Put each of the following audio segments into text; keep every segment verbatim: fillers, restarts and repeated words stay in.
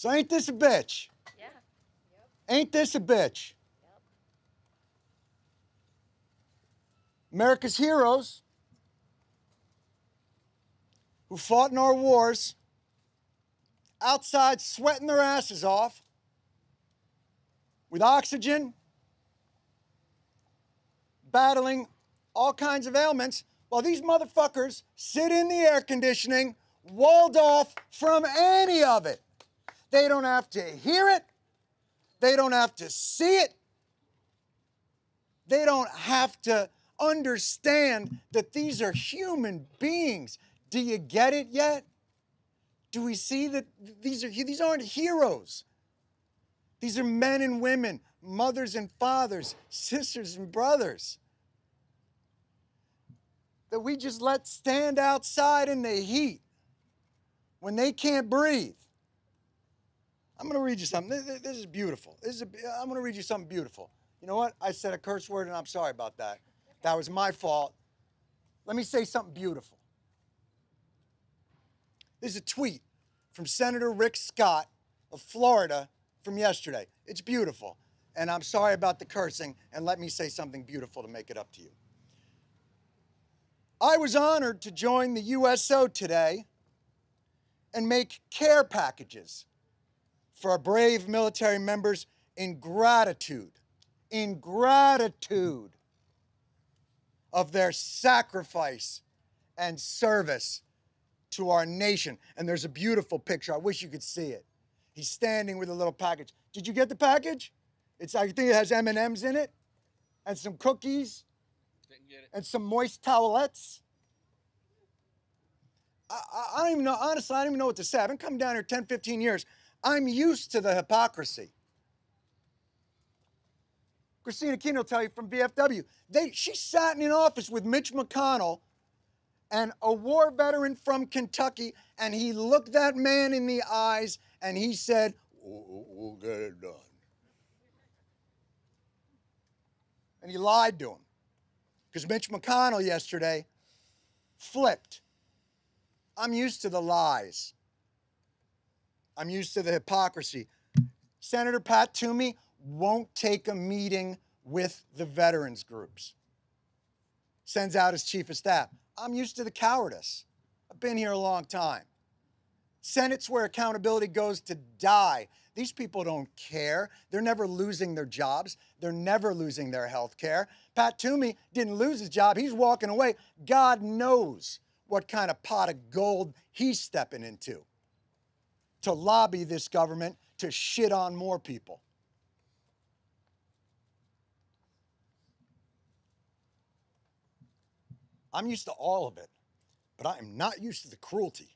So ain't this a bitch? Yeah. Yep. Ain't this a bitch? Yep. America's heroes who fought in our wars, outside sweating their asses off with oxygen, battling all kinds of ailments, while these motherfuckers sit in the air conditioning, walled off from any of it. They don't have to hear it. They don't have to see it. They don't have to understand that these are human beings. Do you get it yet? Do we see that these are these aren't heroes? These are men and women, mothers and fathers, sisters and brothers, that we just let stand outside in the heat when they can't breathe. I'm going to read you something. This, this is beautiful. This is a, I'm going to read you something beautiful. You know what? I said a curse word, and I'm sorry about that. That was my fault. Let me say something beautiful. This is a tweet from Senator Rick Scott of Florida from yesterday. It's beautiful. And I'm sorry about the cursing, and let me say something beautiful to make it up to you. I was honored to join the U S O today and make care packages for our brave military members in gratitude, in gratitude of their sacrifice and service to our nation. And there's a beautiful picture. I wish you could see it. He's standing with a little package. Did you get the package? It's, I think it has M and M's in it and some cookies. Didn't get it. And some moist towelettes. I, I, I don't even know, honestly, I don't even know what to say. I haven't come down here ten, fifteen years. I'm used to the hypocrisy. Christina Keen will tell you from V F W. They, she sat in an office with Mitch McConnell and a war veteran from Kentucky, and he looked that man in the eyes and he said, we'll, we'll get it done. And he lied to him. Because Mitch McConnell yesterday flipped. I'm used to the lies. I'm used to the hypocrisy. Senator Pat Toomey won't take a meeting with the veterans groups. Sends out his chief of staff. I'm used to the cowardice. I've been here a long time. Senate's where accountability goes to die. These people don't care. They're never losing their jobs. They're never losing their health care. Pat Toomey didn't lose his job. He's walking away. God knows what kind of pot of gold he's stepping into to lobby this government to shit on more people. I'm used to all of it, but I am not used to the cruelty.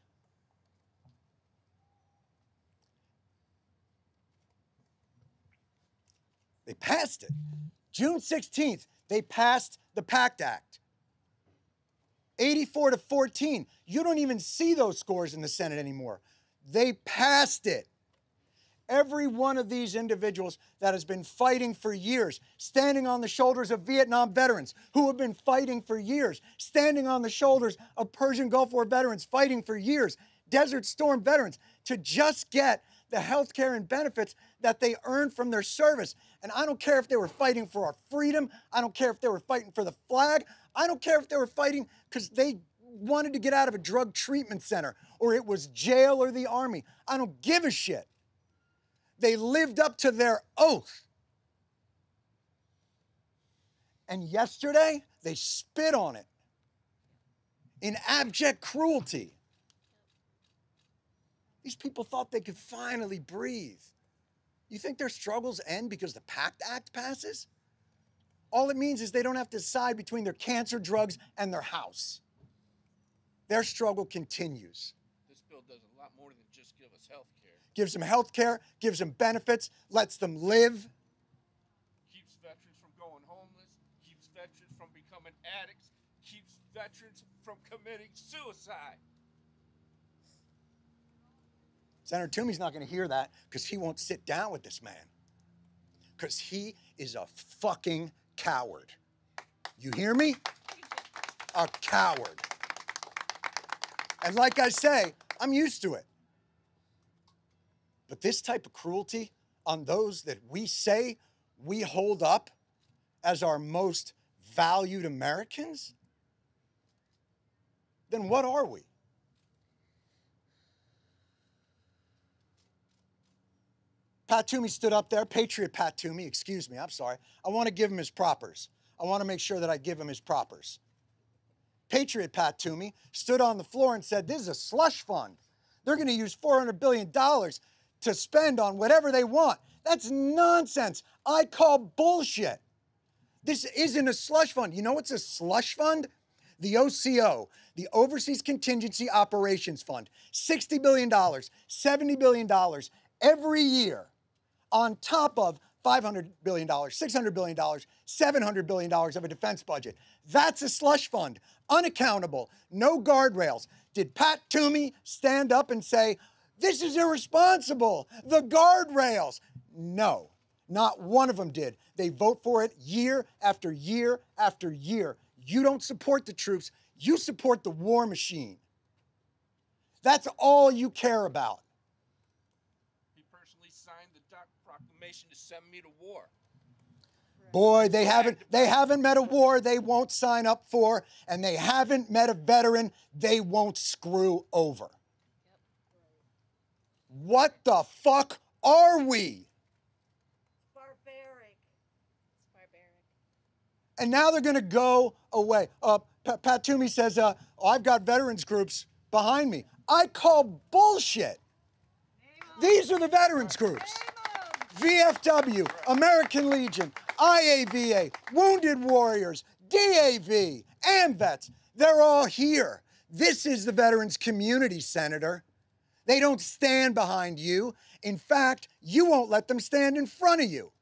They passed it. June sixteenth, they passed the PACT Act. eighty-four to fourteen. You don't even see those scores in the Senate anymore. They passed it. Every one of these individuals that has been fighting for years, standing on the shoulders of Vietnam veterans who have been fighting for years, standing on the shoulders of Persian Gulf War veterans fighting for years, Desert Storm veterans, to just get the health care and benefits that they earned from their service. And I don't care if they were fighting for our freedom. I don't care if they were fighting for the flag. I don't care if they were fighting because they wanted to get out of a drug treatment center or it was jail or the army. I don't give a shit. They lived up to their oath. And yesterday, they spit on it in abject cruelty. These people thought they could finally breathe. You think their struggles end because the PACT Act passes? All it means is they don't have to decide between their cancer drugs and their house. Their struggle continues. This bill does a lot more than just give us health care. Gives them health care, gives them benefits, lets them live. Keeps veterans from going homeless, keeps veterans from becoming addicts, keeps veterans from committing suicide. Senator Toomey's not going to hear that because he won't sit down with this man. Because he is a fucking coward. You hear me? A coward. And like I say, I'm used to it. But this type of cruelty on those that we say we hold up as our most valued Americans, then what are we? Pat Toomey stood up there, Patriot Pat Toomey, excuse me, I'm sorry. I want to give him his propers. I want to make sure that I give him his propers. Patriot Pat Toomey stood on the floor and said, this is a slush fund. They're going to use four hundred billion dollars to spend on whatever they want. That's nonsense. I call bullshit. This isn't a slush fund. You know what's a slush fund? The O C O, the Overseas Contingency Operations Fund, sixty billion dollars, seventy billion dollars every year on top of five hundred billion dollars, six hundred billion dollars, seven hundred billion dollars of a defense budget. That's a slush fund, unaccountable, no guardrails. Did Pat Toomey stand up and say, this is irresponsible, the guardrails? No, not one of them did. They vote for it year after year after year. You don't support the troops, you support the war machine. That's all you care about. He personally signed the Doc Proclamation to send me to war. Boy, they haven't, they haven't met a war they won't sign up for, and they haven't met a veteran they won't screw over. What the fuck are we? Barbaric. It's barbaric. And now they're going to go away. Uh, Pat, Pat Toomey says, uh, oh, I've got veterans groups behind me. I call bullshit. These are the veterans groups. V F W, American Legion, I A V A, Wounded Warriors, D A V, AMVETS, they're all here. This is the veterans community, Senator. They don't stand behind you. In fact, you won't let them stand in front of you.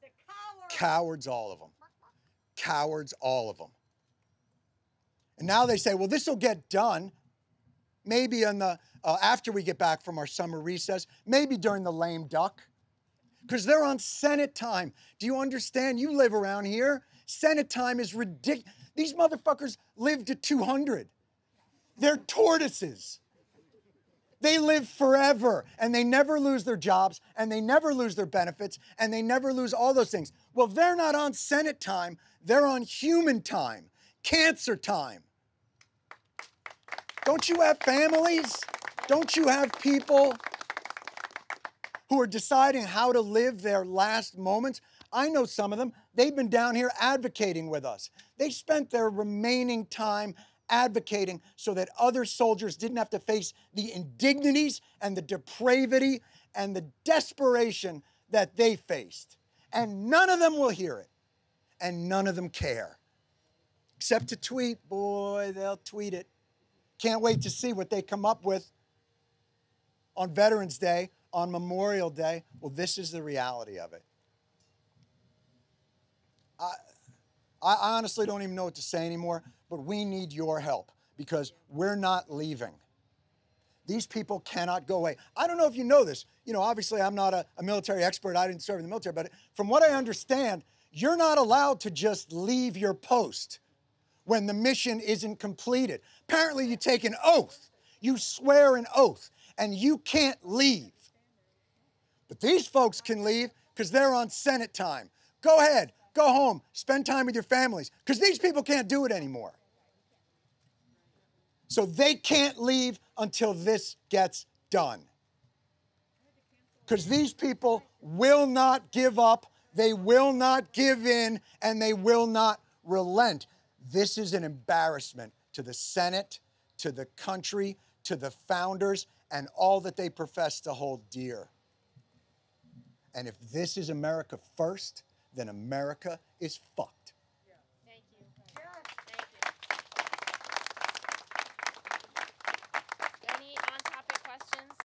He's a coward. Cowards, all of them. Cowards, all of them. And now they say, well, this will get done. Maybe on the, uh, after we get back from our summer recess, maybe during the lame duck, because they're on Senate time. Do you understand? You live around here. Senate time is ridiculous. These motherfuckers live to two hundred. They're tortoises. They live forever, and they never lose their jobs, and they never lose their benefits, and they never lose all those things. Well, they're not on Senate time. They're on human time, cancer time. Don't you have families? Don't you have people who are deciding how to live their last moments? I know some of them. They've been down here advocating with us. They spent their remaining time advocating so that other soldiers didn't have to face the indignities and the depravity and the desperation that they faced. And none of them will hear it. And none of them care. Except to tweet. Boy, they'll tweet it. Can't wait to see what they come up with on Veterans Day, on Memorial Day. Well, this is the reality of it. I, I honestly don't even know what to say anymore, but we need your help because we're not leaving. These people cannot go away. I don't know if you know this. You know, obviously I'm not a, a military expert. I didn't serve in the military, but from what I understand, you're not allowed to just leave your post when the mission isn't completed. Apparently you take an oath, you swear an oath, and you can't leave. But these folks can leave because they're on Senate time. Go ahead, go home, spend time with your families, because these people can't do it anymore. So they can't leave until this gets done. Because these people will not give up, they will not give in, and they will not relent. This is an embarrassment to the Senate, to the country, to the founders, and all that they profess to hold dear. And if this is America first, then America is fucked.